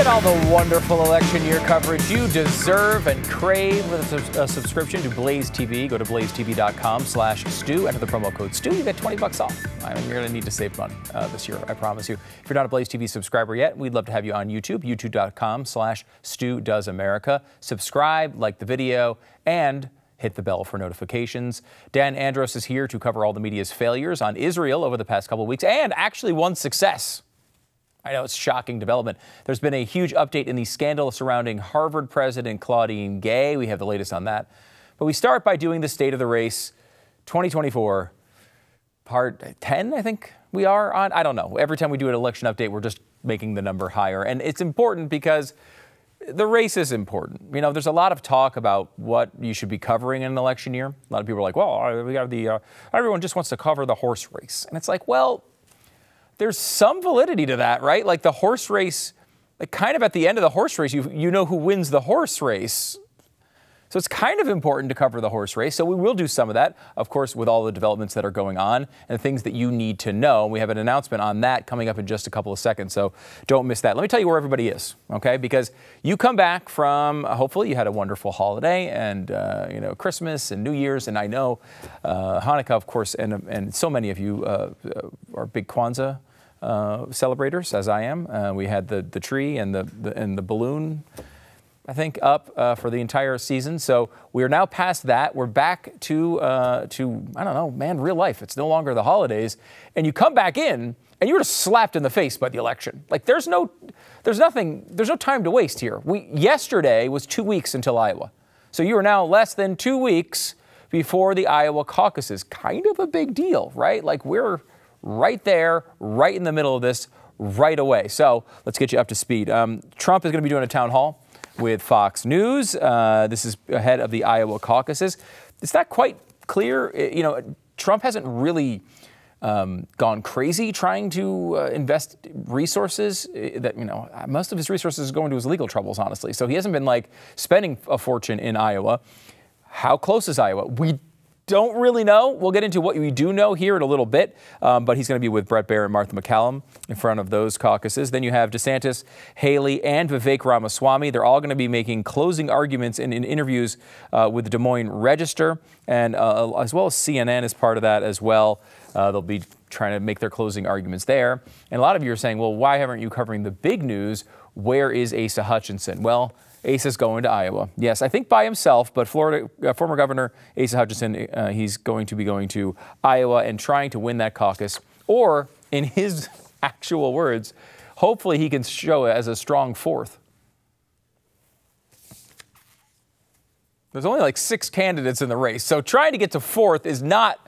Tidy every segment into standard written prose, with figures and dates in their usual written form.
Get all the wonderful election year coverage you deserve and crave with a subscription to Blaze TV. Go to blazetv.com/Stu. Enter the promo code Stu. You get $20 off. You're going to need to save money this year, I promise you. If you're not a Blaze TV subscriber yet, we'd love to have you on YouTube, youtube.com/Stu Does America. Subscribe, like the video, and hit the bell for notifications. Dan Andros is here to cover all the media's failures on Israel over the past couple of weeks, and actually one success. I know it's a shocking development. There's been a huge update in the scandal surrounding Harvard president Claudine Gay. We have the latest on that. But we start by doing the State of the Race 2024, part 10, I think we are on. I don't know. Every time we do an election update, we're just making the number higher. And it's important because the race is important. You know, there's a lot of talk about what you should be covering in an election year. A lot of people are like, well, we got the everyone just wants to cover the horse race. And it's like, well, there's some validity to that, right? Like the horse race, like kind of at the end of the horse race, you know who wins the horse race. So it's kind of important to cover the horse race. So we will do some of that, of course, with all the developments that are going on and things that you need to know. We have an announcement on that coming up in just a couple of seconds. So don't miss that. Let me tell you where everybody is, okay? Because you come back from, hopefully you had a wonderful holiday and, you know, Christmas and New Year's. And I know Hanukkah, of course, and so many of you are big Kwanzaa celebrators, as I am. We had the tree and the balloon, I think, up for the entire season. So we are now past that. We're back to I don't know, man, real life. It's no longer the holidays, and you come back in, and you're just slapped in the face by the election. Like there's no time to waste here. Yesterday was 2 weeks until Iowa, so you are now less than 2 weeks before the Iowa caucuses. Kind of a big deal, right? Like we're right there, right in the middle of this right away. So let's get you up to speed. Trump is going to be doing a town hall with Fox News. This is ahead of the Iowa caucuses. It's not quite clear. You know, Trump hasn't really gone crazy trying to invest resources that, you know, most of his resources go into his legal troubles, honestly. So he hasn't been like spending a fortune in Iowa. How close is Iowa? We don't really know. We'll get into what we do know here in a little bit, but he's going to be with Brett Baer and Martha McCallum in front of those caucuses. Then you have DeSantis, Haley, and Vivek Ramaswamy. They're all going to be making closing arguments in interviews with the Des Moines Register, and as well as CNN is part of that as well. They'll be trying to make their closing arguments there. And a lot of you are saying, well, why haven't you covering the big news? Where is Asa Hutchinson? Well, Asa's going to Iowa. Yes, I think by himself, but Florida former Governor Asa Hutchinson, he's going to be going to Iowa and trying to win that caucus. Or, in his actual words, hopefully he can show it as a strong fourth. There's only like 6 candidates in the race, so trying to get to fourth is not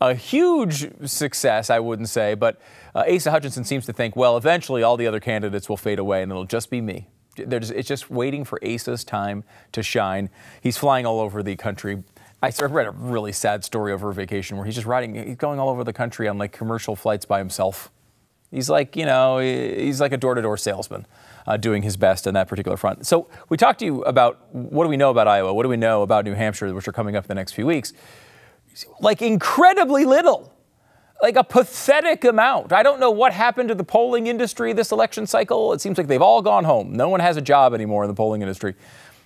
a huge success, I wouldn't say, but Asa Hutchinson seems to think, well, eventually all the other candidates will fade away and it'll just be me. It's just waiting for Asa's time to shine. He's flying all over the country. I read a really sad story over vacation where he's just he's going all over the country on like commercial flights by himself. He's like, you know, he's like a door-to-door salesman doing his best on that particular front. So we talked to you about what do we know about Iowa? What do we know about New Hampshire, which are coming up in the next few weeks? Like incredibly little, like a pathetic amount. I don't know what happened to the polling industry this election cycle. It seems like they've all gone home. No one has a job anymore in the polling industry.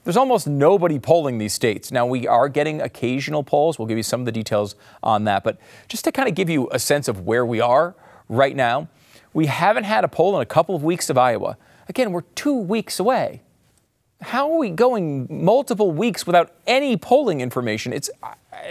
There's almost nobody polling these states. Now, we are getting occasional polls. We'll give you some of the details on that. But just to kind of give you a sense of where we are right now, we haven't had a poll in a couple of weeks of Iowa. Again, we're 2 weeks away. How are we going multiple weeks without any polling information? It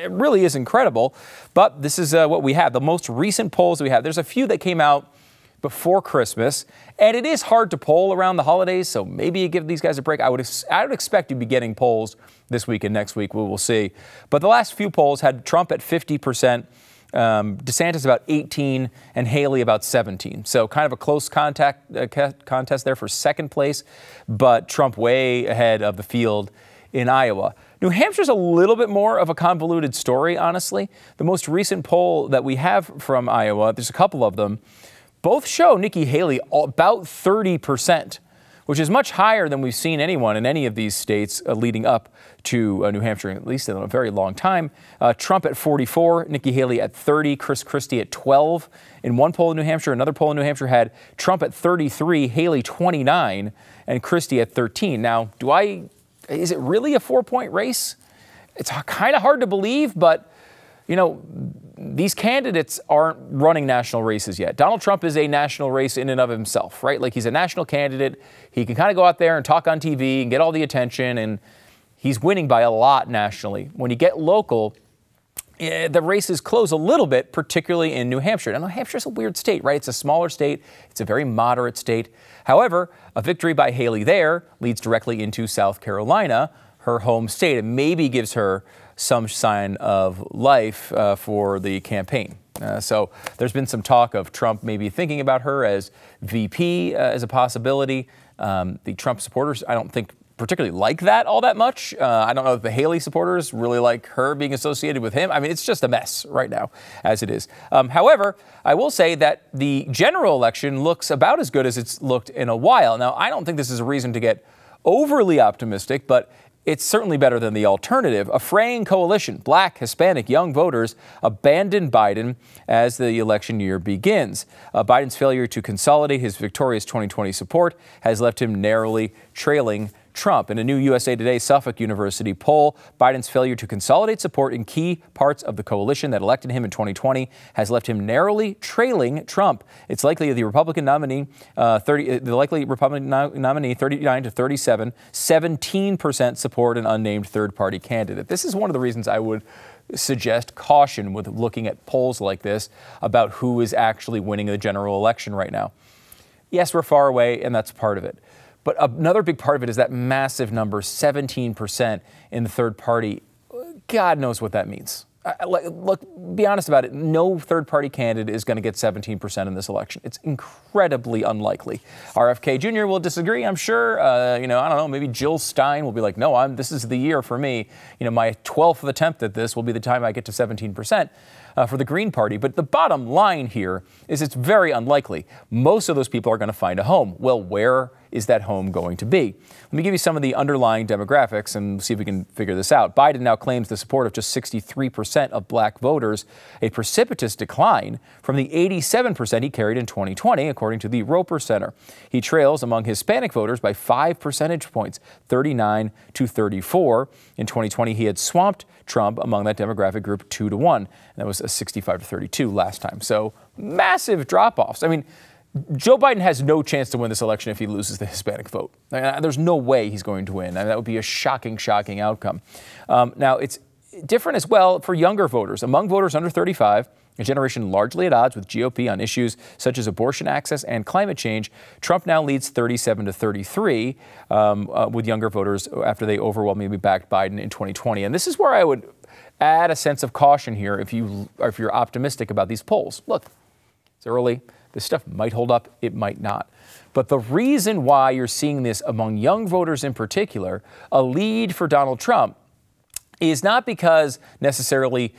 really is incredible, but this is what we have. The most recent polls we have, there's a few that came out before Christmas, and it is hard to poll around the holidays, so maybe you give these guys a break. I would expect you'd be getting polls this week and next week. We will see. But the last few polls had Trump at 50%, DeSantis about 18%, and Haley about 17%. So kind of a close contest there for second place, but Trump way ahead of the field in Iowa. New Hampshire's a little bit more of a convoluted story, honestly. The most recent poll that we have from Iowa, there's a couple of them, both show Nikki Haley about 30%. which is much higher than we've seen anyone in any of these states leading up to New Hampshire, at least in a very long time. Trump at 44, Nikki Haley at 30, Chris Christie at 12. In one poll in New Hampshire, another poll in New Hampshire had Trump at 33, Haley 29, and Christie at 13. Now, is it really a four-point race? It's kind of hard to believe, but, you know, these candidates aren't running national races yet. Donald Trump is a national race in and of himself, right? Like, he's a national candidate. He can kind of go out there and talk on TV and get all the attention, and he's winning by a lot nationally. When you get local, the races close a little bit, particularly in New Hampshire. Now, New Hampshire's a weird state, right? It's a smaller state. It's a very moderate state. However, a victory by Haley there leads directly into South Carolina, her home state, and maybe gives her some sign of life for the campaign. So there's been some talk of Trump maybe thinking about her as VP as a possibility. The Trump supporters, I don't think particularly like that all that much. I don't know if the Haley supporters really like her being associated with him. I mean, it's just a mess right now as it is. However, I will say that the general election looks about as good as it's looked in a while. Now, I don't think this is a reason to get overly optimistic, but it's certainly better than the alternative. A fraying coalition, black, Hispanic, young voters abandon Biden as the election year begins. Biden's failure to consolidate his victorious 2020 support has left him narrowly trailing Trump. In a new USA Today Suffolk University poll, Biden's failure to consolidate support in key parts of the coalition that elected him in 2020 has left him narrowly trailing Trump. It's likely the Republican nominee, 39 to 37, 17% support an unnamed third-party candidate. This is one of the reasons I would suggest caution with looking at polls like this about who is actually winning the general election right now. Yes, we're far away, and that's part of it. But another big part of it is that massive number, 17% in the third party. God knows what that means. Look, be honest about it. No third party candidate is going to get 17% in this election. It's incredibly unlikely. RFK Jr. will disagree, I'm sure. You know, I don't know, maybe Jill Stein will be like, no, this is the year for me. You know, my 12th attempt at this will be the time I get to 17%. For the Green Party. But the bottom line here is it's very unlikely. Most of those people are going to find a home. Well, where is that home going to be? Let me give you some of the underlying demographics and see if we can figure this out. Biden now claims the support of just 63% of black voters, a precipitous decline from the 87% he carried in 2020, according to the Roper Center. He trails among Hispanic voters by 5 percentage points, 39 to 34. In 2020, he had swamped Trump among that demographic group 2 to 1. And that was a 65 to 32 last time. So massive drop-offs. I mean, Joe Biden has no chance to win this election if he loses the Hispanic vote. I mean, there's no way he's going to win. I mean, that would be a shocking, shocking outcome. Now, it's different as well for younger voters. Among voters under 35, a generation largely at odds with GOP on issues such as abortion access and climate change, Trump now leads 37 to 33 with younger voters after they overwhelmingly backed Biden in 2020. And this is where I would add a sense of caution here if you're optimistic about these polls. Look, it's early. This stuff might hold up. It might not. But the reason why you're seeing this among young voters in particular, a lead for Donald Trump, is not because necessarily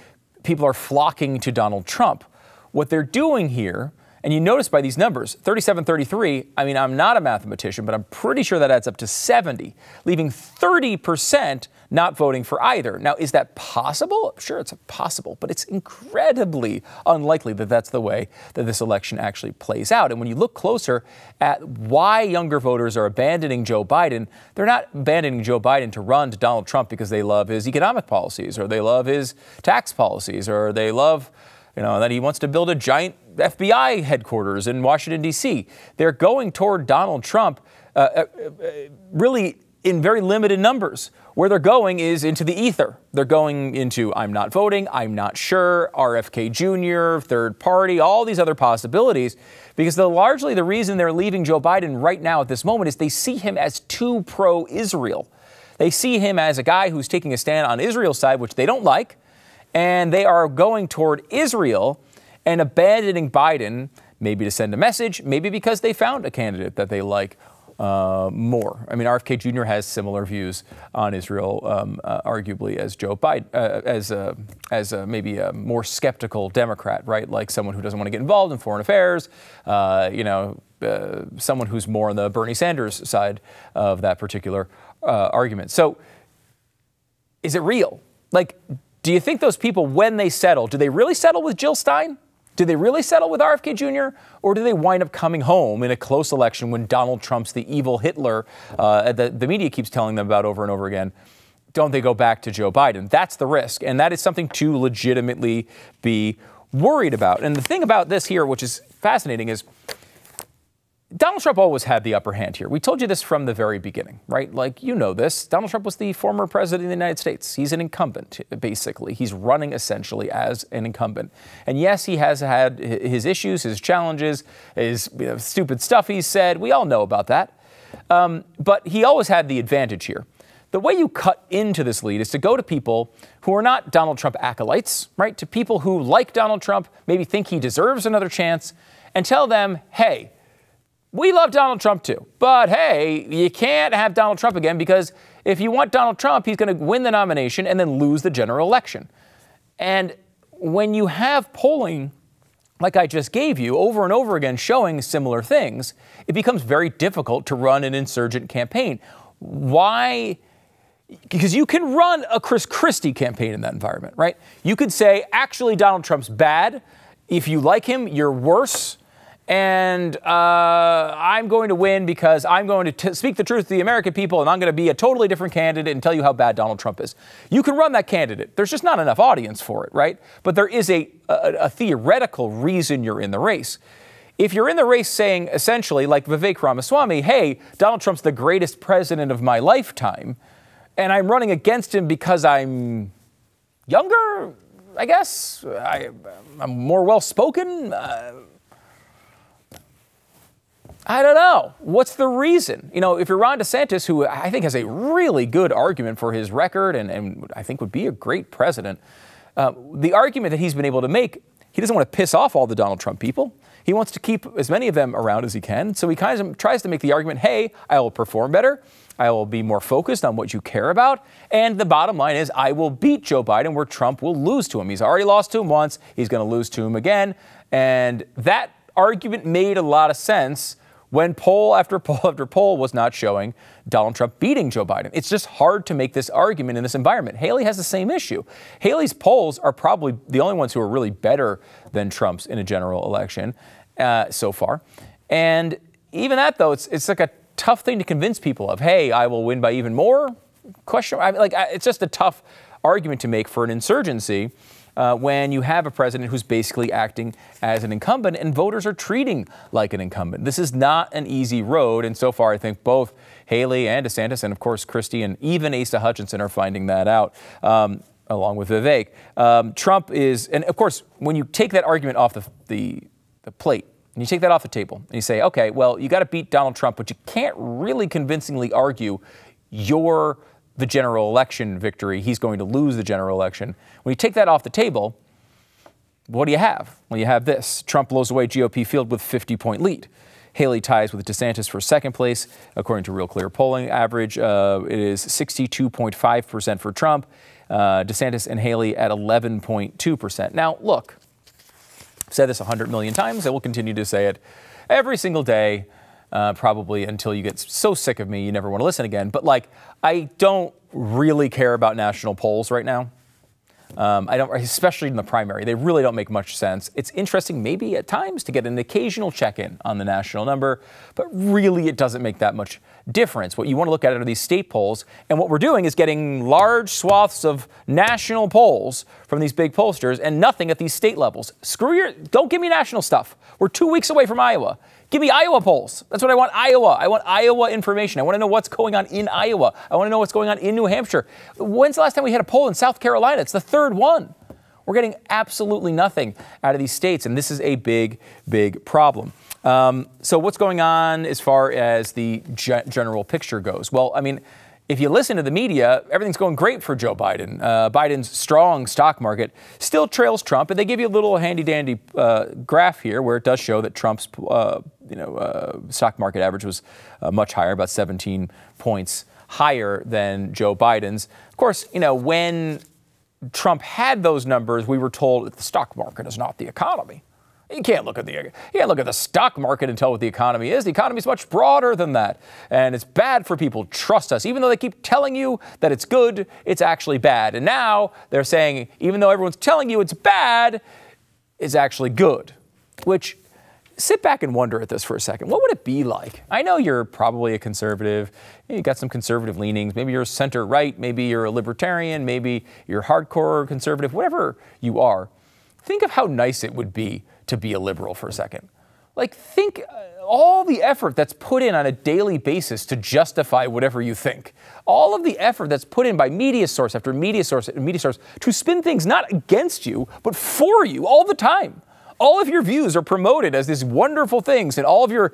people are flocking to Donald Trump. What they're doing here, and you notice by these numbers, 37-33, I mean, I'm not a mathematician, but I'm pretty sure that adds up to 70, leaving 30% not voting for either. Now, is that possible? Sure, it's possible, but it's incredibly unlikely that that's the way that this election actually plays out. And when you look closer at why younger voters are abandoning Joe Biden, they're not abandoning Joe Biden to run to Donald Trump because they love his economic policies, or they love his tax policies, or they love, you know, that he wants to build a giant FBI headquarters in Washington, D.C. They're going toward Donald Trump really in very limited numbers. Where they're going is into the ether. They're going into I'm not voting, I'm not sure, RFK Jr., third party, all these other possibilities, because largely the reason they're leaving Joe Biden right now at this moment is they see him as too pro-Israel. They see him as a guy who's taking a stand on Israel's side, which they don't like, and they are going toward Israel and abandoning Biden, maybe to send a message, maybe because they found a candidate that they like, more. I mean, RFK Jr. has similar views on Israel, arguably, as Joe Biden, as maybe a more skeptical Democrat, right? Like someone who doesn't want to get involved in foreign affairs, someone who's more on the Bernie Sanders side of that particular argument. So is it real? Like, do you think those people, when they settle, do they really settle with Jill Stein? Do they really settle with RFK Jr., or do they wind up coming home in a close election when Donald Trump's the evil Hitler that the media keeps telling them about over and over again? Don't they go back to Joe Biden? That's the risk, and that is something to legitimately be worried about. And the thing about this here, which is fascinating, is Donald Trump always had the upper hand here. We told you this from the very beginning, right? Like, you know this. Donald Trump was the former president of the United States. He's an incumbent, basically. He's running essentially as an incumbent. And yes, he has had his issues, his challenges, his stupid stuff he's said. We all know about that. But he always had the advantage here. The way you cut into this lead is to go to people who are not Donald Trump acolytes, right? To people who, like Donald Trump, maybe think he deserves another chance, and tell them, hey, we love Donald Trump, too. But, hey, you can't have Donald Trump again, because if you want Donald Trump, he's going to win the nomination and then lose the general election. And when you have polling like I just gave you over and over again showing similar things, it becomes very difficult to run an insurgent campaign. Why? Because you can run a Chris Christie campaign in that environment, right? You could say, actually, Donald Trump's bad. If you like him, you're worse. And I'm going to win because I'm going to speak the truth to the American people, and I'm going to be a totally different candidate and tell you how bad Donald Trump is. You can run that candidate. There's just not enough audience for it, right? But there is a theoretical reason you're in the race. If you're in the race saying, essentially, like Vivek Ramaswamy, hey, Donald Trump's the greatest president of my lifetime, and I'm running against him because I'm younger, I guess. I'm more well-spoken. I don't know. What's the reason? You know, if you're Ron DeSantis, who I think has a really good argument for his record and I think would be a great president, the argument that he's been able to make, he doesn't want to piss off all the Donald Trump people. He wants to keep as many of them around as he can. So he kind of tries to make the argument, hey, I will perform better. I will be more focused on what you care about. And the bottom line is I will beat Joe Biden where Trump will lose to him. He's already lost to him once. He's going to lose to him again. And that argument made a lot of sense when poll after poll after poll was not showing Donald Trump beating Joe Biden. It's just hard to make this argument in this environment. Haley has the same issue. Haley's polls are probably the only ones who are really better than Trump's in a general election so far. And even that, though, it's like a tough thing to convince people of. Hey, I will win by even more? Question. I mean, like, it's just a tough argument to make for an insurgency when you have a president who's basically acting as an incumbent and voters are treating like an incumbent. This is not an easy road. And so far, I think both Haley and DeSantis and, of course, Christie and even Asa Hutchinson are finding that out, along with Vivek. Trump is, and of course, when you take that argument off the plate, and you take that off the table and you say, OK, well, you got to beat Donald Trump, but you can't really convincingly argue your the general election victory. He's going to lose the general election. When you take that off the table, what do you have? Well, you have this. Trump blows away GOP field with 50-point lead. Haley ties with DeSantis for second place. According to Real Clear polling average, it is 62.5% for Trump. DeSantis and Haley at 11.2%. Now, look, I've said this 100 million times. I will continue to say it every single day. Probably until you get so sick of me, you never want to listen again. But like, I don't really care about national polls right now. I don't, especially in the primary. They really don't make much sense. It's interesting maybe at times to get an occasional check-in on the national number, but really it doesn't make that much difference. What you want to look at are these state polls, and what we're doing is getting large swaths of national polls from these big pollsters and nothing at these state levels. Screw your, don't give me national stuff. We're 2 weeks away from Iowa. Give me Iowa polls. That's what I want, Iowa. I want Iowa information. I want to know what's going on in Iowa. I want to know what's going on in New Hampshire. When's the last time we had a poll in South Carolina? It's the third one. We're getting absolutely nothing out of these states, and this is a big, big problem. So what's going on as far as the general picture goes? Well, I mean, if you listen to the media, everything's going great for Joe Biden. Biden's strong stock market still trails Trump, and they give you a little handy-dandy graph here where it does show that Trump's stock market average was much higher, about 17 points higher than Joe Biden's. Of course, you know, when Trump had those numbers, we were told that the stock market is not the economy. You can't look at the stock market and tell what the economy is. The economy is much broader than that, and it's bad for people. Trust us. Even though they keep telling you that it's good, it's actually bad. And now they're saying, even though everyone's telling you it's bad, it's actually good. Which, sit back and wonder at this for a second. What would it be like? I know you're probably a conservative. You got some conservative leanings. Maybe you're center-right. Maybe you're a libertarian. Maybe you're hardcore conservative. Whatever you are, think of how nice it would be to be a liberal for a second. Like, think all the effort that's put in on a daily basis to justify whatever you think. All of the effort that's put in by media source after media source after media source to spin things not against you, but for you all the time. All of your views are promoted as these wonderful things, and all of your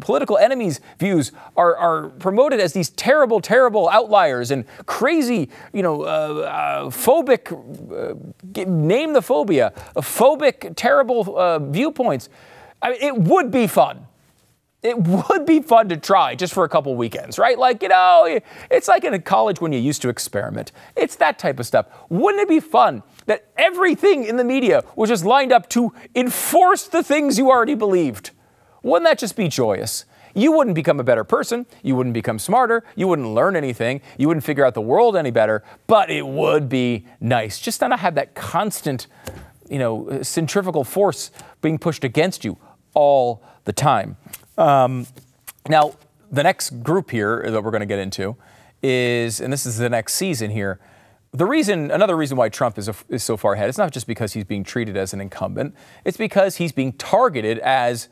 political enemies' views are promoted as these terrible, terrible outliers and crazy, you know, phobic, name the phobia, phobic, terrible viewpoints. I mean, it would be fun. It would be fun to try just for a couple weekends, right? Like, you know, it's like in college when you used to experiment. It's that type of stuff. Wouldn't it be fun that everything in the media was just lined up to enforce the things you already believed? Wouldn't that just be joyous? You wouldn't become a better person. You wouldn't become smarter. You wouldn't learn anything. You wouldn't figure out the world any better. But it would be nice just to not have that constant, you know, centrifugal force being pushed against you all the time. Now, the next group here that we're going to get into is, and this is the next season here, another reason why Trump is so far ahead, it's not just because he's being treated as an incumbent, it's because he's being targeted as,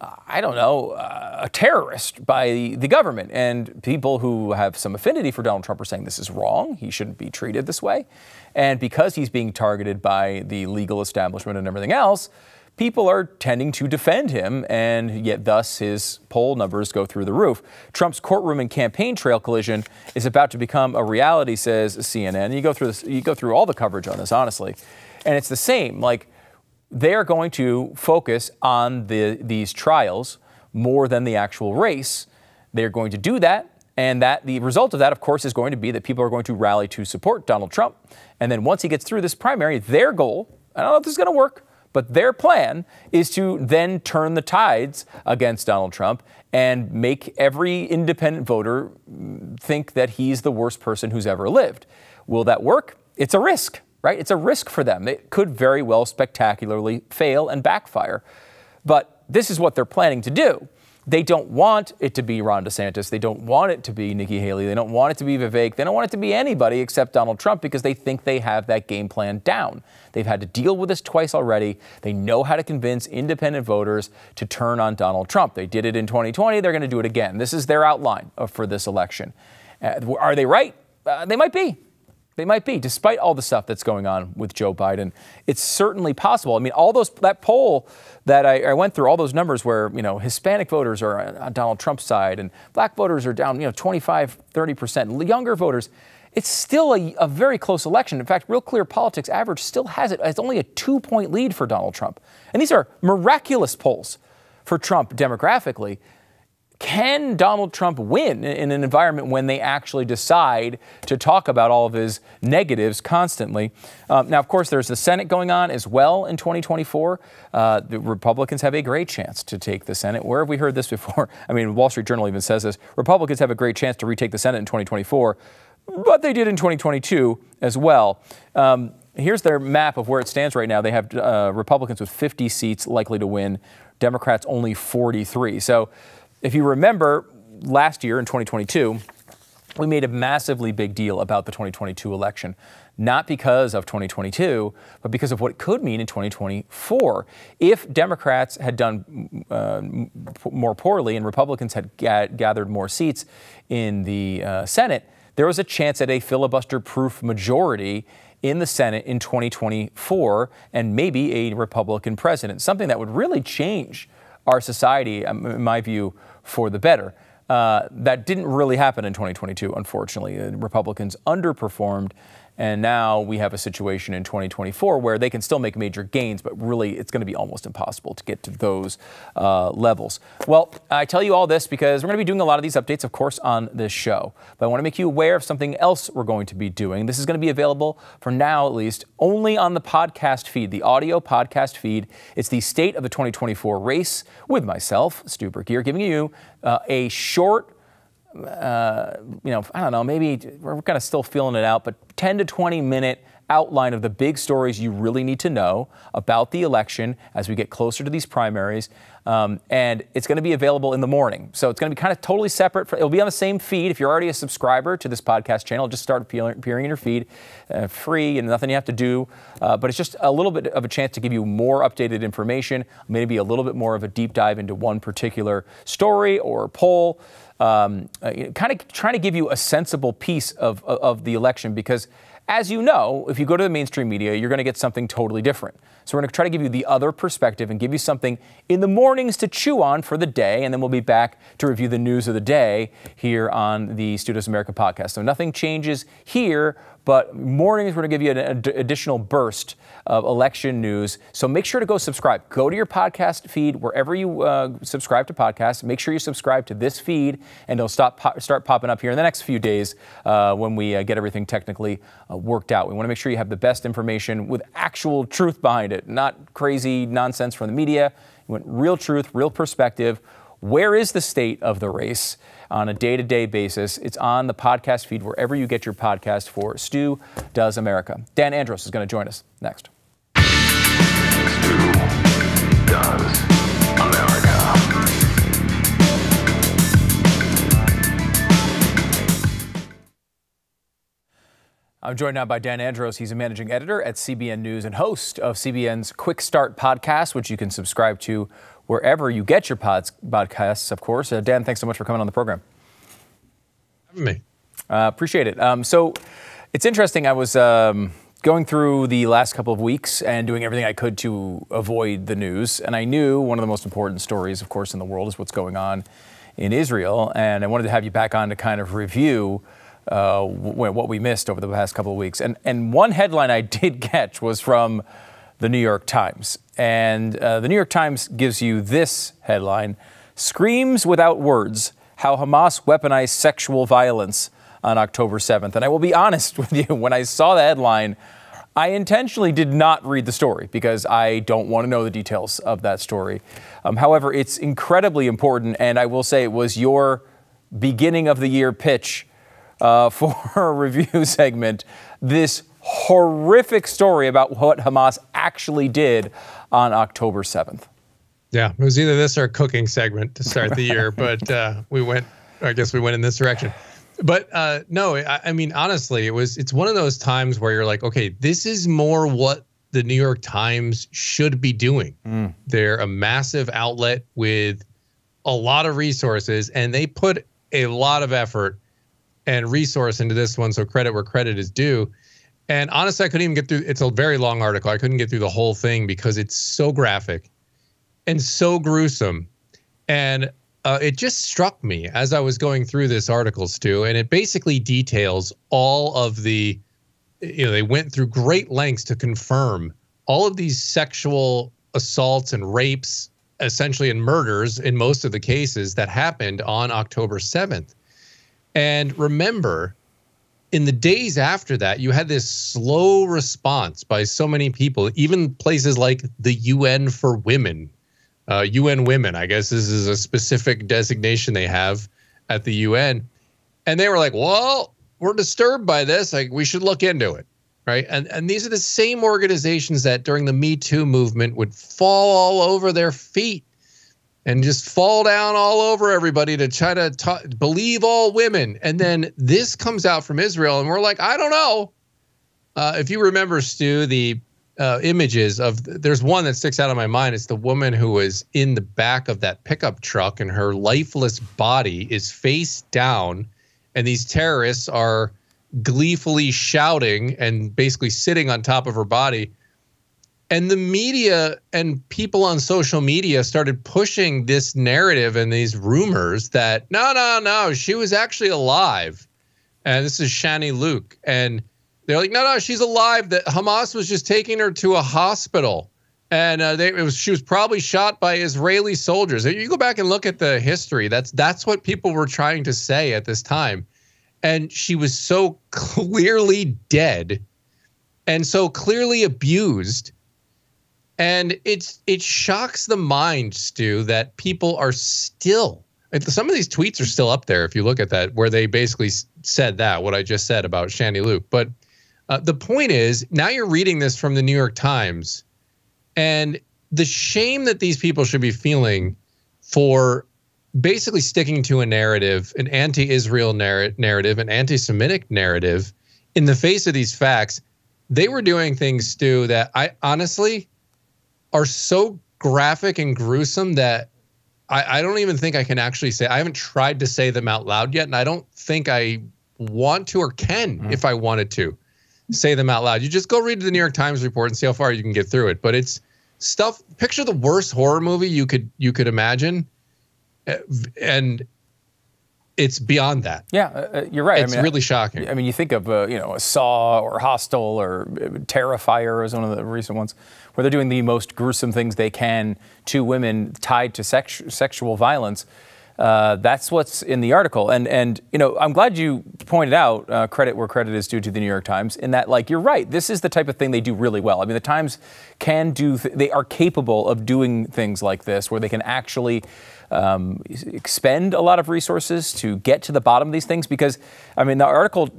I don't know, a terrorist by the government. And people who have some affinity for Donald Trump are saying this is wrong, he shouldn't be treated this way. And because he's being targeted by the legal establishment and everything else, people are tending to defend him, and yet thus his poll numbers go through the roof. Trump's courtroom and campaign trail collision is about to become a reality, says CNN. You go through all the coverage on this, honestly, and it's the same. Like, they are going to focus on these trials more than the actual race. They're going to do that. And that the result of that, of course, is going to be that people are going to rally to support Donald Trump. And then once he gets through this primary, their goal, I don't know if this is going to work, but their plan is to then turn the tides against Donald Trump and make every independent voter think that he's the worst person who's ever lived. Will that work? It's a risk, right? It's a risk for them. It could very well spectacularly fail and backfire. But this is what they're planning to do. They don't want it to be Ron DeSantis. They don't want it to be Nikki Haley. They don't want it to be Vivek. They don't want it to be anybody except Donald Trump, because they think they have that game plan down. They've had to deal with this twice already. They know how to convince independent voters to turn on Donald Trump. They did it in 2020. They're going to do it again. This is their outline for this election. Are they right? They might be. They might be, despite all the stuff that's going on with Joe Biden. It's certainly possible. I mean, that poll that I went through, all those numbers where, you know, Hispanic voters are on Donald Trump's side and black voters are down, you know, 25-30%, younger voters. It's still a very close election. In fact, Real Clear Politics average still has it. It's only a 2-point lead for Donald Trump. And these are miraculous polls for Trump demographically. Can Donald Trump win in an environment when they actually decide to talk about all of his negatives constantly? Now, of course, there's the Senate going on as well in 2024. The Republicans have a great chance to take the Senate. Where have we heard this before? I mean, Wall Street Journal even says this. Republicans have a great chance to retake the Senate in 2024, but they did in 2022 as well. Here's their map of where it stands right now. They have Republicans with 50 seats likely to win, Democrats only 43. So, if you remember, last year in 2022, we made a massively big deal about the 2022 election, not because of 2022, but because of what it could mean in 2024. If Democrats had done more poorly and Republicans had gathered more seats in the Senate, there was a chance at a filibuster-proof majority in the Senate in 2024 and maybe a Republican president, something that would really change our society, in my view, for the better. That didn't really happen in 2022, unfortunately. Republicans underperformed, and now we have a situation in 2024 where they can still make major gains, but really it's going to be almost impossible to get to those levels. Well, I tell you all this because we're going to be doing a lot of these updates, of course, on this show. But I want to make you aware of something else we're going to be doing. This is going to be available, for now at least, only on the podcast feed, the audio podcast feed. It's the State of the 2024 Race with myself, Stu Bergier, giving you a short, I don't know, maybe we're kind of still feeling it out, but 10 to 20 minute outline of the big stories you really need to know about the election as we get closer to these primaries. And it's going to be available in the morning. So it's going to be kind of totally separate. It'll be on the same feed. If you're already a subscriber to this podcast channel, just start appearing in your feed free and nothing you have to do. But it's just a little bit of a chance to give you more updated information, maybe a little bit more of a deep dive into one particular story or poll. Kind of trying to give you a sensible piece of the election, because as you know, if you go to the mainstream media, you're going to get something totally different. So we're going to try to give you the other perspective and give you something in the mornings to chew on for the day, and then we'll be back to review the news of the day here on the Stu Does America podcast. So nothing changes here, but mornings we're going to give you an additional burst of election news. So make sure to go subscribe. Go to your podcast feed wherever you subscribe to podcasts. Make sure you subscribe to this feed, and it'll start popping up here in the next few days when we get everything technically worked out. We want to make sure you have the best information with actual truth behind it, not crazy nonsense from the media. You want real truth, real perspective. Where is the state of the race on a day-to-day basis? It's on the podcast feed wherever you get your podcast for Stu Does America. Dan Andros is going to join us next. Stu Does America. I'm joined now by Dan Andros. He's a managing editor at CBN News and host of CBN's Quick Start Podcast, which you can subscribe to wherever you get your podcasts, of course. Dan, thanks so much for coming on the program. Having me. Appreciate it. So it's interesting. I was going through the last couple of weeks and doing everything I could to avoid the news. And I knew one of the most important stories, of course, in the world is what's going on in Israel. And I wanted to have you back on to kind of review what we missed over the past couple of weeks. And one headline I did catch was from the New York Times. And the New York Times gives you this headline: "Screams Without Words, How Hamas Weaponized Sexual Violence on October 7th. And I will be honest with you, when I saw the headline, I intentionally did not read the story because I don't want to know the details of that story. However, it's incredibly important, and I will say it was your beginning of the year pitch for a review segment, this horrific story about what Hamas actually did on October 7th. Yeah, it was either this or a cooking segment to start the year, but I guess we went in this direction. But no, I mean, honestly, it's one of those times where you're like, okay, this is more what the New York Times should be doing. Mm. They're a massive outlet with a lot of resources, and they put a lot of effort and resource into this one, so credit where credit is due. And honestly, I couldn't even get through, it's a very long article. I couldn't get through the whole thing because it's so graphic and so gruesome. And it just struck me as I was going through this article, Stu, and it basically details all of the, they went through great lengths to confirm all of these sexual assaults and rapes, essentially, and murders in most of the cases that happened on October 7th. And remember, in the days after that, you had this slow response by so many people, even places like the UN for Women, UN Women, I guess this is a specific designation they have at the UN. And they were like, well, we're disturbed by this. Like, we should look into it, right? And these are the same organizations that during the Me Too movement would fall all over their feet and just fall down all over everybody to try to believe all women. And then this comes out from Israel, and we're like, I don't know. If you remember, Stu, the images of, there's one that sticks out in my mind. It's the woman who was in the back of that pickup truck, and her lifeless body is face down, and these terrorists are gleefully shouting and basically sitting on top of her body. And the media and people on social media started pushing this narrative and these rumors that, no, she was actually alive. And this is Shani Luke. And they're like, no, she's alive. That Hamas was just taking her to a hospital. And she was probably shot by Israeli soldiers. You go back and look at the history. That's what people were trying to say at this time. And she was so clearly dead and so clearly abused. And it shocks the mind, Stu, that people are still, some of these tweets are still up there if you look at that, where they basically said that, what I just said about Shani Luke. But the point is, now you're reading this from the New York Times, and the shame that these people should be feeling for basically sticking to a narrative, an anti-Israel narrative, an anti-Semitic narrative, in the face of these facts. They were doing things, Stu, that I honestly are so graphic and gruesome that I don't even think I can actually say, I haven't tried to say them out loud yet. And I don't think I want to or can, if I wanted to, say them out loud. You just go read the New York Times report and see how far you can get through it. But it's stuff, picture the worst horror movie you could imagine. And it's beyond that. Yeah, you're right. It's really shocking. I mean, you think of a Saw or Hostel or Terrifier as one of the recent ones, where they're doing the most gruesome things they can to women tied to sexual violence. That's what's in the article. And I'm glad you pointed out, credit where credit is due to the New York Times, in that, like, you're right, this is the type of thing they do really well. I mean, the Times can do, they are capable of doing things like this, where they can actually expend a lot of resources to get to the bottom of these things. Because, I mean, the article,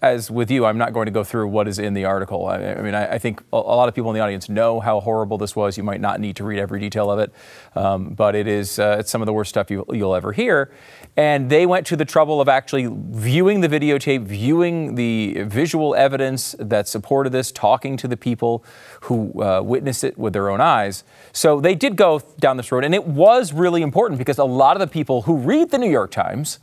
as with you, I'm not going to go through what is in the article. I mean, I think a lot of people in the audience know how horrible this was. You might not need to read every detail of it, but it is it's some of the worst stuff you'll ever hear. And they went to the trouble of actually viewing the videotape, viewing the visual evidence that supported this, talking to the people who witnessed it with their own eyes. So they did go down this road, and it was really important, because a lot of the people who read the New York Times,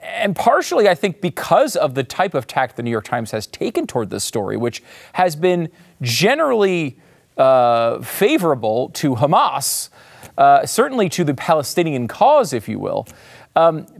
and partially I think because of the type of tack the New York Times has taken toward this story, which has been generally favorable to Hamas, certainly to the Palestinian cause, if you will,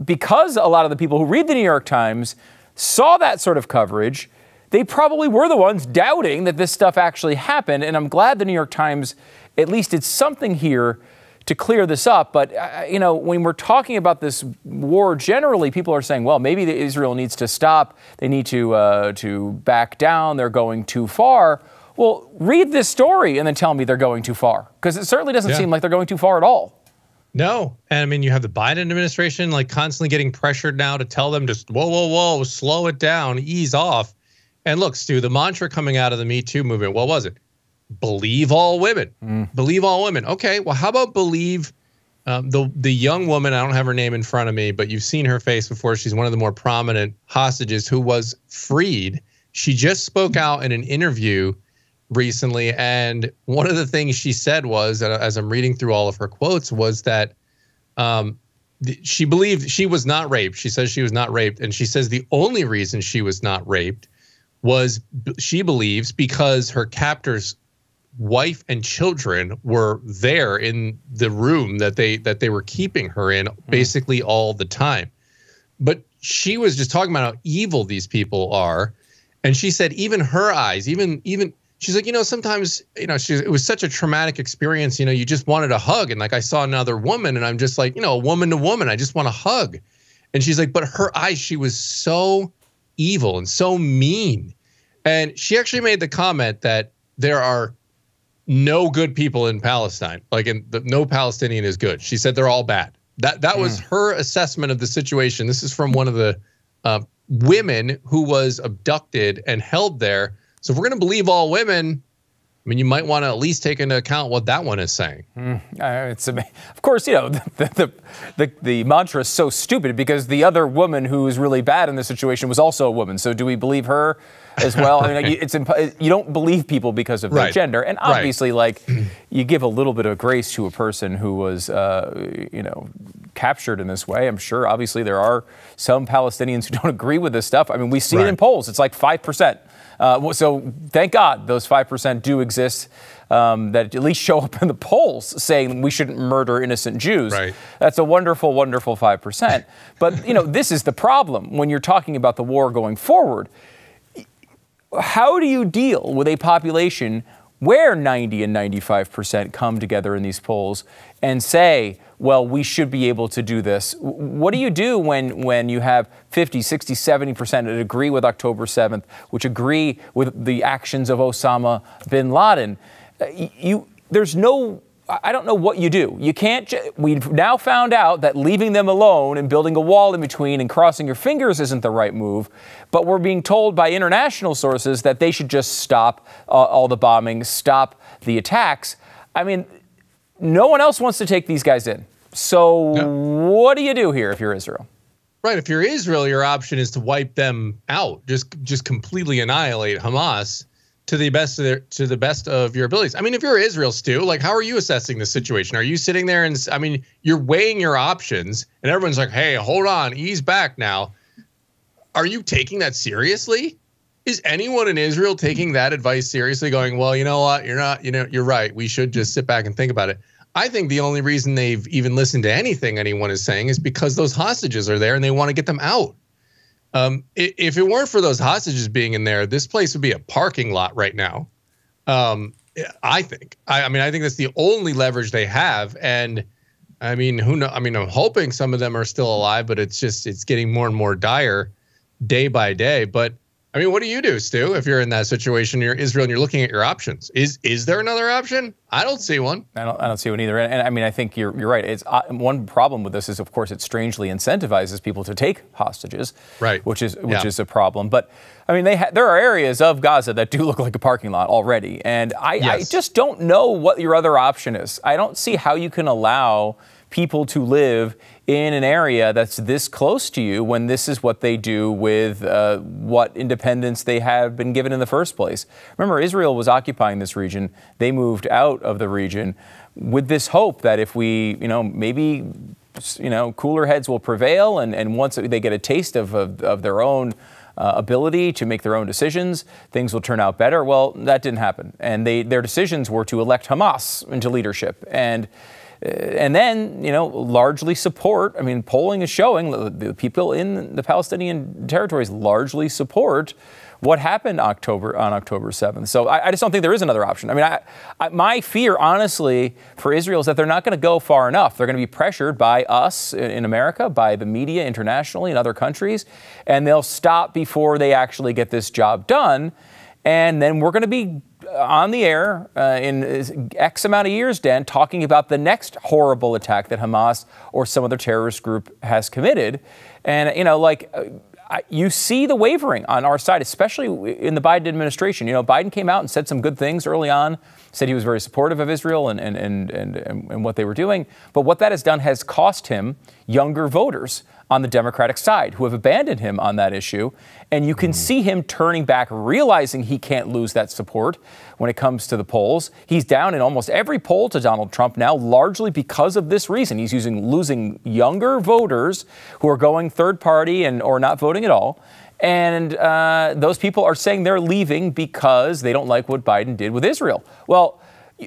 because a lot of the people who read the New York Times saw that sort of coverage, they probably were the ones doubting that this stuff actually happened. And I'm glad the New York Times at least did something here to clear this up. But, when we're talking about this war generally, people are saying, well, maybe Israel needs to stop. They need to back down. They're going too far. Well, read this story and then tell me they're going too far, because it certainly doesn't seem like they're going too far at all. No. And, I mean, you have the Biden administration like constantly getting pressured now to tell them just, whoa, slow it down, ease off. And look, Stu, the mantra coming out of the Me Too movement, what was it? Believe all women. Believe all women. Okay, well, how about believe the young woman? I don't have her name in front of me, but you've seen her face before. She's one of the more prominent hostages who was freed. She just spoke out in an interview recently, and one of the things she said was, as I'm reading through all of her quotes, was that she believed she was not raped. She says she was not raped, and she says the only reason she was not raped was, she believes, because her captors wife and children were there in the room that they were keeping her in basically all the time. But she was just talking about how evil these people are, and she said even her eyes, even she's like, sometimes, it was such a traumatic experience, you just wanted a hug, and like, I saw another woman and I'm just like, a woman to woman, I just want a hug. And she's like, but her eyes, she was so evil and so mean. And she actually made the comment that there are no good people in Palestine. Like, no Palestinian is good. She said they're all bad. That was her assessment of the situation. This is from one of the women who was abducted and held there. So if we're going to believe all women, I mean, you might want to at least take into account what that one is saying. It's amazing. Of course, the mantra is so stupid, because the other woman who is really bad in this situation was also a woman. So do we believe her as well? Right. I mean, you don't believe people because of their gender, and obviously, like, you give a little bit of grace to a person who was, captured in this way. I'm sure, obviously, there are some Palestinians who don't agree with this stuff. I mean, we see it in polls. It's like 5%. So thank God those 5% do exist, that at least show up in the polls saying we shouldn't murder innocent Jews. Right. That's a wonderful, wonderful 5%. But, you know, this is the problem when you're talking about the war going forward. How do you deal with a population where 90 and 95% come together in these polls and say, well, we should be able to do this? What do you do when you have 50, 60, 70% that agree with October 7th, which agree with the actions of Osama bin Laden? There's no, I don't know what you do. You can't, we've now found out that leaving them alone and building a wall in between and crossing your fingers isn't the right move, but we're being told by international sources that they should just stop all the bombing, stop the attacks. I mean, no one else wants to take these guys in. So what do you do here if you're Israel? Right. If you're Israel, your option is to wipe them out, just completely annihilate Hamas to the best of their, to the best of your abilities. I mean, if you're Israel, Stu, like, how are you assessing the situation? Are you sitting there and, I mean, you're weighing your options and everyone's like, hey, hold on, ease back now. Are you taking that seriously? Is anyone in Israel taking that advice seriously, going, well, you know what, you're not, you know, you're right, we should just sit back and think about it? I think the only reason they've even listened to anything anyone is saying is because those hostages are there and they want to get them out. If it weren't for those hostages being in there, this place would be a parking lot right now. I think, I mean, I think that's the only leverage they have. And I mean, who knows? I mean, I'm hoping some of them are still alive, but it's just, it's getting more and more dire day by day. But I mean, what do you do, Stu, if you're in that situation, you're Israel and you're looking at your options? Is there another option? I don't see one. I don't see one either. And I mean, I think you're right. It's one problem with this is, of course, it strangely incentivizes people to take hostages, right? Which is a problem. But I mean, there are areas of Gaza that do look like a parking lot already. And I just don't know what your other option is. I don't see how you can allow people to live in an area that's this close to you when this is what they do with what independence they have been given in the first place. Remember, Israel was occupying this region. They moved out of the region with this hope that if we, you know, maybe, you know, cooler heads will prevail. And once they get a taste of their own ability to make their own decisions, things will turn out better. Well, that didn't happen. And their decisions were to elect Hamas into leadership. And then, you know, largely support. I mean, polling is showing the people in the Palestinian territories largely support what happened on October 7th. So I just don't think there is another option. I mean, my fear, honestly, for Israel is that they're not going to go far enough. They're going to be pressured by us in America, by the media internationally and other countries, and they'll stop before they actually get this job done. And then we're going to be on the air in X amount of years, Dan, talking about the next horrible attack that Hamas or some other terrorist group has committed. And, you know, like, you see the wavering on our side, especially in the Biden administration. You know, Biden came out and said some good things early on, said he was very supportive of Israel and what they were doing. But what that has done has cost him younger voters on the Democratic side who have abandoned him on that issue. And you can see him turning back, realizing he can't lose that support when it comes to the polls. He's down in almost every poll to Donald Trump now, largely because of this reason. He's losing younger voters who are going third party and or not voting at all. And those people are saying they're leaving because they don't like what Biden did with Israel. Well,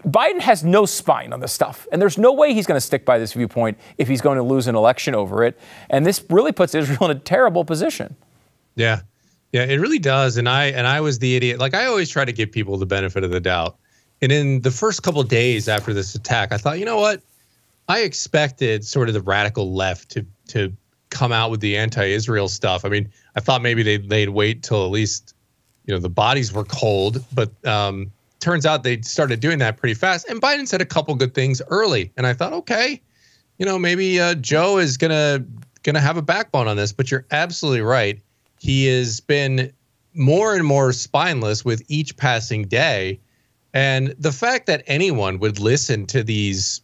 Biden has no spine on this stuff, and there's no way he's going to stick by this viewpoint if he's going to lose an election over it. And this really puts Israel in a terrible position. Yeah. Yeah, it really does. And I was the idiot. Like, I always try to give people the benefit of the doubt. And in the first couple of days after this attack, I thought, you know what? I expected sort of the radical left to come out with the anti-Israel stuff. I mean, I thought maybe they'd wait till at least, you know, the bodies were cold, but turns out they started doing that pretty fast. And Biden said a couple good things early. And I thought, okay, you know, maybe Joe is gonna have a backbone on this. But you're absolutely right. He has been more and more spineless with each passing day. And the fact that anyone would listen to these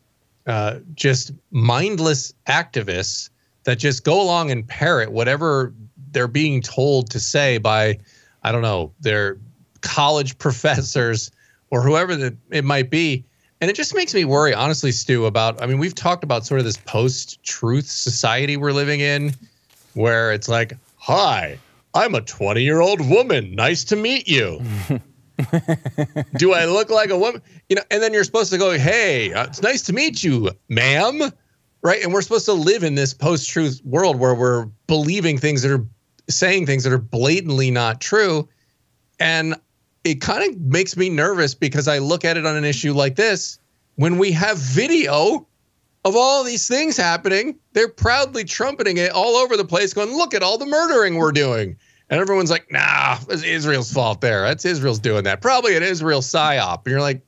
just mindless activists that just go along and parrot whatever they're being told to say by, I don't know, their college professors or whoever it might be. And it just makes me worry, honestly, Stu, about, I mean, we've talked about sort of this post-truth society we're living in, where it's like, hi, I'm a 20-year-old woman. Nice to meet you. Do I look like a woman? You know, and then you're supposed to go, hey, it's nice to meet you, ma'am. Right. And we're supposed to live in this post-truth world where we're believing things that are saying things that are blatantly not true. And it kind of makes me nervous because I look at it on an issue like this when we have video of all these things happening. They're proudly trumpeting it all over the place going, look at all the murdering we're doing. And everyone's like, nah, it's Israel's fault there. That's Israel's doing that. Probably an Israel psyop. And you're like,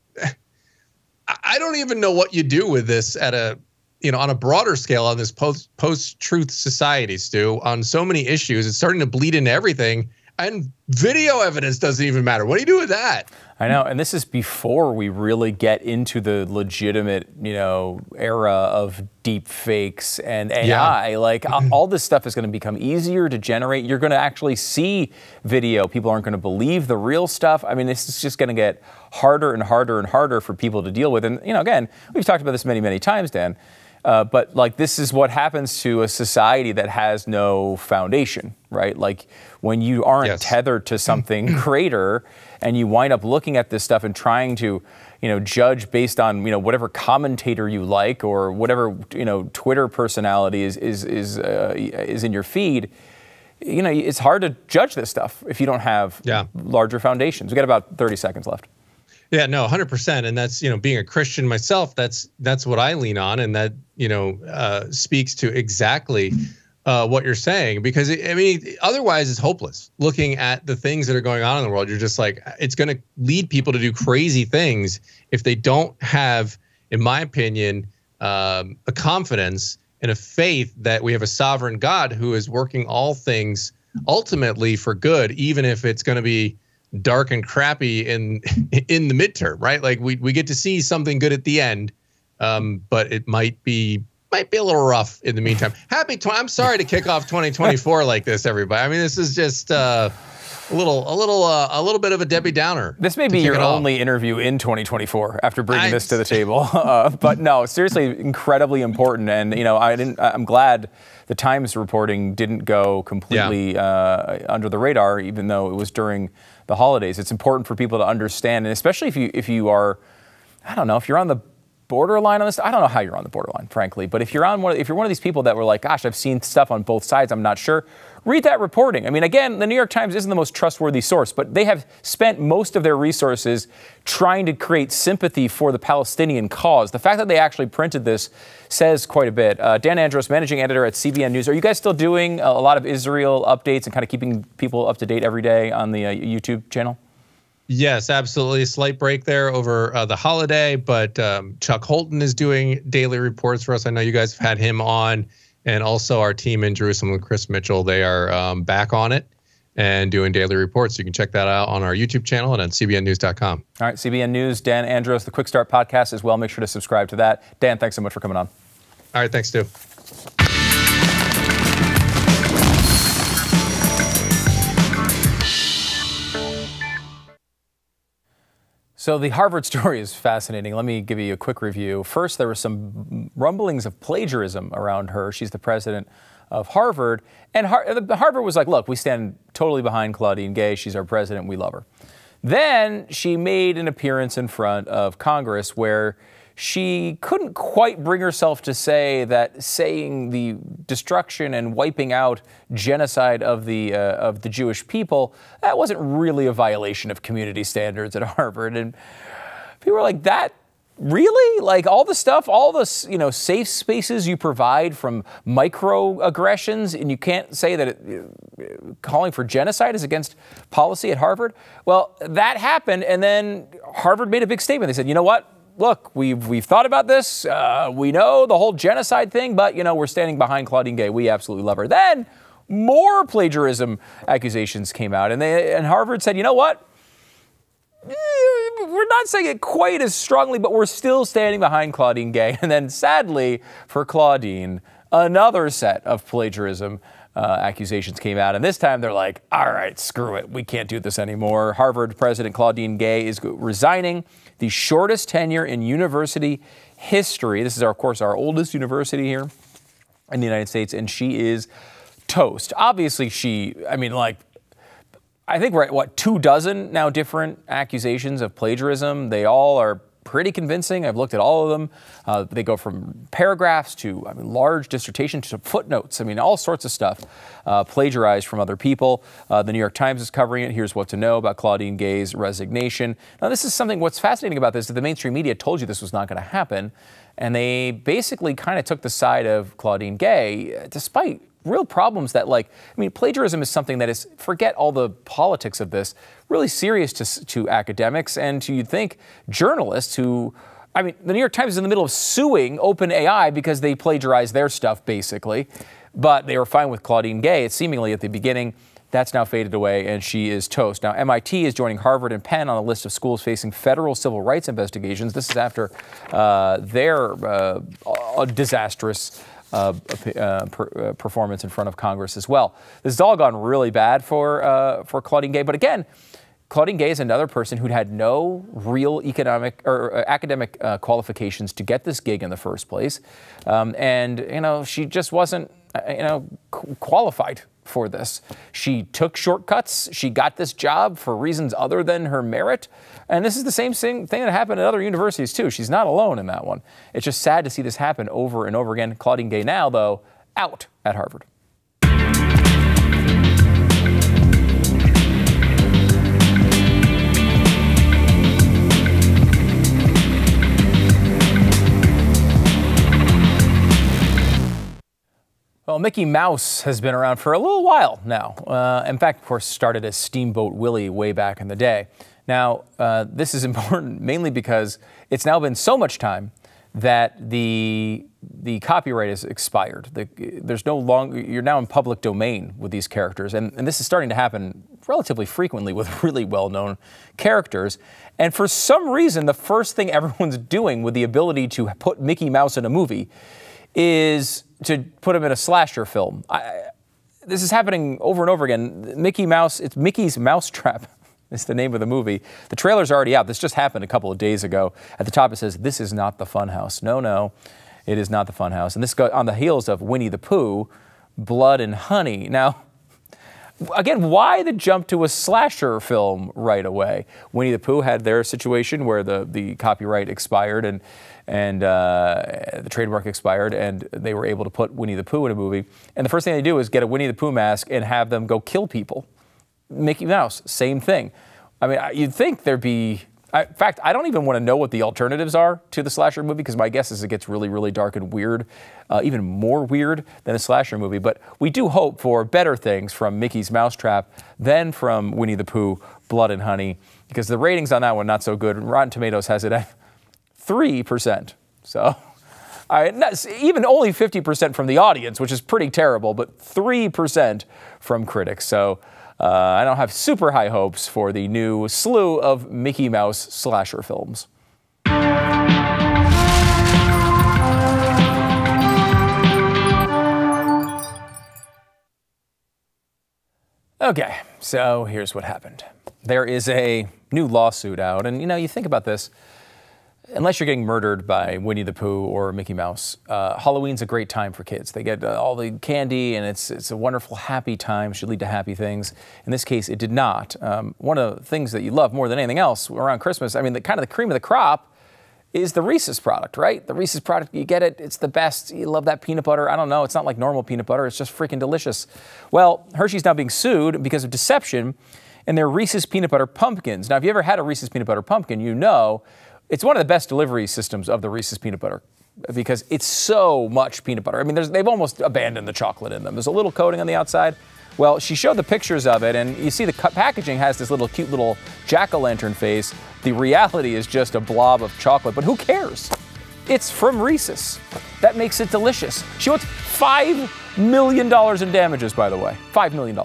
I don't even know what you do with this at a, you know, on a broader scale, on this post-truth society, Stu, on so many issues. It's starting to bleed into everything, and video evidence doesn't even matter. What do you do with that? I know, and this is before we really get into the legitimate, you know, era of deep fakes and AI. Yeah. Like, all this stuff is going to become easier to generate. You're going to actually see video. People aren't going to believe the real stuff. I mean, this is just going to get harder and harder and harder for people to deal with. And, you know, again, we've talked about this many, many times, Dan. But like, this is what happens to a society that has no foundation, right? Like, when you aren't tethered to something greater, and you wind up looking at this stuff and trying to, you know, judge based on, you know, whatever commentator you like or whatever, you know, Twitter personality is in your feed. You know, it's hard to judge this stuff if you don't have larger foundations. We got about 30 seconds left. Yeah, no, 100%. And that's, you know, being a Christian myself, that's what I lean on. And that, you know, speaks to exactly what you're saying, because, I mean, otherwise it's hopeless looking at the things that are going on in the world. You're just like, it's going to lead people to do crazy things if they don't have, in my opinion, a confidence and a faith that we have a sovereign God who is working all things ultimately for good, even if it's going to be dark and crappy in the midterm, right? Like, we get to see something good at the end, but it might be a little rough in the meantime. I'm sorry to kick off 2024 like this, everybody. I mean, this is just a little bit of a Debbie Downer. This may be your only interview in 2024 after bringing this to the table, but no, seriously, incredibly important. And you know, I'm glad the Times reporting didn't go completely under the radar, even though it was during the holidays. It's important for people to understand, and especially if you are, I don't know, if you're on the borderline on this. I don't know how you're on the borderline, frankly. But if you're one of these people that were like, gosh, I've seen stuff on both sides, I'm not sure. Read that reporting. I mean, again, the New York Times isn't the most trustworthy source, but they have spent most of their resources trying to create sympathy for the Palestinian cause. The fact that they actually printed this says quite a bit. Dan Andros, managing editor at CBN News. Are you guys still doing a lot of Israel updates and kind of keeping people up to date every day on the YouTube channel? Yes, absolutely. A slight break there over the holiday, but Chuck Holton is doing daily reports for us. I know you guys have had him on. And also our team in Jerusalem, Chris Mitchell, they are back on it and doing daily reports. You can check that out on our YouTube channel and on cbnnews.com. All right, CBN News, Dan Andros, the Quick Start Podcast as well. Make sure to subscribe to that. Dan, thanks so much for coming on. All right, thanks, Stu. So the Harvard story is fascinating. Let me give you a quick review. First, there were some rumblings of plagiarism around her. She's the president of Harvard. And Harvard was like, look, we stand totally behind Claudine Gay. She's our president. We love her. Then she made an appearance in front of Congress where she couldn't quite bring herself to say that saying the destruction and wiping out genocide of the Jewish people, that wasn't really a violation of community standards at Harvard. And people were like, that really? Like, all the stuff, all the, you know, safe spaces you provide from microaggressions, and you can't say that calling for genocide is against policy at Harvard? Well, that happened, and then Harvard made a big statement. They said, you know what? Look, we've thought about this. We know the whole genocide thing, but, you know, we're standing behind Claudine Gay. We absolutely love her. Then more plagiarism accusations came out, and Harvard said, you know what? We're not saying it quite as strongly, but we're still standing behind Claudine Gay. And then, sadly for Claudine, another set of plagiarism accusations came out. And this time they're like, all right, screw it. We can't do this anymore. Harvard president Claudine Gay is resigning. The shortest tenure in university history. This is, our, of course, our oldest university here in the United States. And she is toast. Obviously, she, I mean, like, I think we're at, what, 24 now different accusations of plagiarism. They all are pretty convincing. I've looked at all of them. They go from paragraphs to large dissertations to footnotes. I mean, all sorts of stuff plagiarized from other people. The New York Times is covering it. Here's what to know about Claudine Gay's resignation. Now, this is something, what's fascinating about this is that the mainstream media told you this was not going to happen. And they basically kind of took the side of Claudine Gay, despite real problems that, like, I mean, plagiarism is something that is, forget all the politics of this, really serious to academics and to, you'd think, journalists who, I mean, the New York Times is in the middle of suing OpenAI because they plagiarized their stuff, basically. But they were fine with Claudine Gay, it's seemingly at the beginning. That's now faded away, and she is toast. Now, MIT is joining Harvard and Penn on a list of schools facing federal civil rights investigations. This is after their disastrous performance in front of Congress as well. This has all gone really bad for Claudine Gay. But again, Claudine Gay is another person who had no real economic or academic qualifications to get this gig in the first place, and you know, she just wasn't qualified for this. She took shortcuts. She got this job for reasons other than her merit. And this is the same thing that happened at other universities, too. She's not alone in that one. It's just sad to see this happen over and over again. Claudine Gay now, though, out at Harvard. Well, Mickey Mouse has been around for a little while now. In fact, of course, started as Steamboat Willie way back in the day. Now, this is important mainly because it's now been so much time that the copyright has expired. There's no longer, you're now in public domain with these characters. And this is starting to happen relatively frequently with really well-known characters. And for some reason, the first thing everyone's doing with the ability to put Mickey Mouse in a movie is to put him in a slasher film. This is happening over and over again. Mickey Mouse, it's Mickey's Mousetrap. It's the name of the movie. The trailer's already out. This just happened a couple of days ago. At the top it says, "This is not the Funhouse." No, no, it is not the Funhouse. And this goes on the heels of Winnie the Pooh, Blood and Honey. Now, again, why the jump to a slasher film right away? Winnie the Pooh had their situation where the copyright expired and the trademark expired, and they were able to put Winnie the Pooh in a movie. And the first thing they do is get a Winnie the Pooh mask and have them go kill people. Mickey Mouse, same thing. I mean, you'd think there'd be... in fact, I don't even want to know what the alternatives are to the slasher movie, because my guess is it gets really, really dark and weird, even more weird than a slasher movie. But we do hope for better things from Mickey's Mousetrap than from Winnie the Pooh, Blood and Honey, because the ratings on that one, not so good. Rotten Tomatoes has it at 3%. So even only 50% from the audience, which is pretty terrible, but 3% from critics. So I don't have super high hopes for the new slew of Mickey Mouse slasher films. Okay, so here's what happened. There is a new lawsuit out, and you know, you think about this. Unless you're getting murdered by Winnie the Pooh or Mickey Mouse, Halloween's a great time for kids. They get all the candy, and it's a wonderful, happy time. It should lead to happy things. In this case, it did not. One of the things that you love more than anything else around Christmas, I mean, kind of the cream of the crop is the Reese's product, right? The Reese's product, you get it, it's the best. You love that peanut butter. I don't know, it's not like normal peanut butter. It's just freaking delicious. Well, Hershey's now being sued because of deception in their Reese's peanut butter pumpkins. Now, if you ever had a Reese's peanut butter pumpkin, you know it's one of the best delivery systems of the Reese's peanut butter, because it's so much peanut butter. I mean, they've almost abandoned the chocolate in them. There's a little coating on the outside. Well, she showed the pictures of it, and you see the packaging has this little cute little jack-o'-lantern face. The reality is just a blob of chocolate, but who cares? It's from Reese's. That makes it delicious. She wants $5 million in damages, by the way. $5 million.